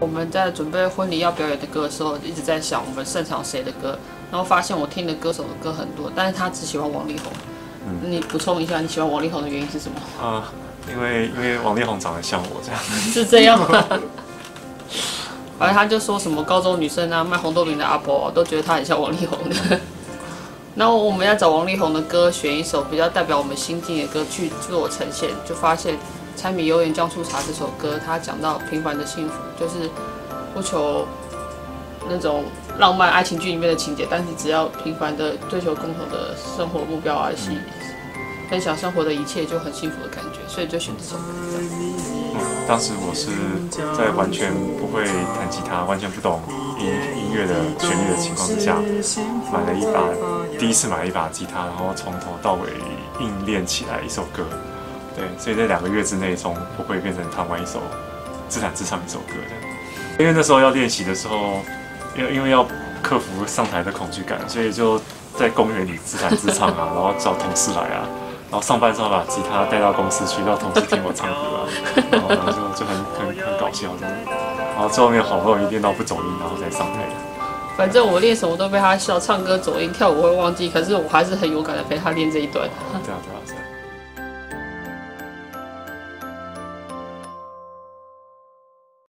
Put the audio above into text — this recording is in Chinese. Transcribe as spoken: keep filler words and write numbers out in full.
我们在准备婚礼要表演的歌的时候，一直在想我们擅长谁的歌，然后发现我听的歌手的歌很多，但是他只喜欢王力宏。嗯、你补充一下，你喜欢王力宏的原因是什么？啊、呃，因为因为王力宏长得像我这样。是这样吗？反正他就说什么高中女生啊，卖红豆饼的阿婆、啊、都觉得他很像王力宏的。然后我们要找王力宏的歌，选一首比较代表我们心境的歌去做呈现，就发现。 《柴米油盐酱醋茶》这首歌，它讲到平凡的幸福，就是不求那种浪漫爱情剧里面的情节，但是只要平凡的追求共同的生活目标而去分享生活的一切，就很幸福的感觉，所以就选这首歌。嗯，当时我是在完全不会弹吉他、完全不懂音音乐的旋律的情况之下，买了一把第一次买了一把吉他，然后从头到尾硬练起来一首歌。 对，所以在两个月之内，从不会变成弹完一首、自弹自唱一首歌的。因为那时候要练习的时候，因为因为要克服上台的恐惧感，所以就在公园里自弹自唱啊，然后找同事来啊，然后上班的时候把吉他带到公司去，让同事听我唱歌啊，然后然后就就很很很搞笑的。然后最后面好不容易练到不走音，然后再上台。反正我练什么都被他笑，唱歌走音，跳舞会忘记，可是我还是很勇敢的陪他练这一段。对啊，对啊，对啊。